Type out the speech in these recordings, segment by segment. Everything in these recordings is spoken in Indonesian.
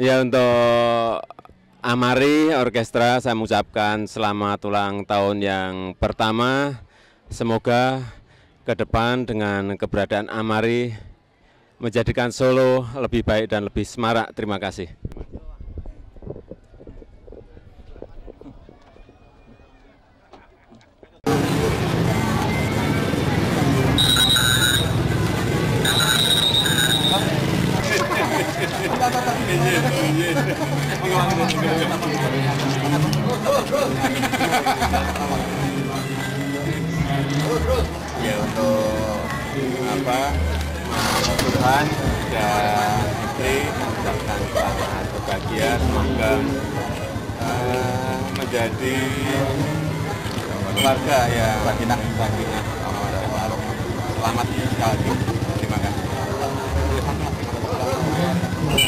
Ya, untuk Amari Orkestra saya mengucapkan selamat ulang tahun yang pertama. Semoga ke depan dengan keberadaan Amari menjadikan Solo lebih baik dan lebih semarak. Terima kasih. Ya, untuk Tuhan dan istri mengucapkan selamat berbahagia, semoga menjadi keluarga yang sakinah selamat sekali. Terima kasih.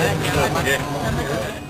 Terima kasih.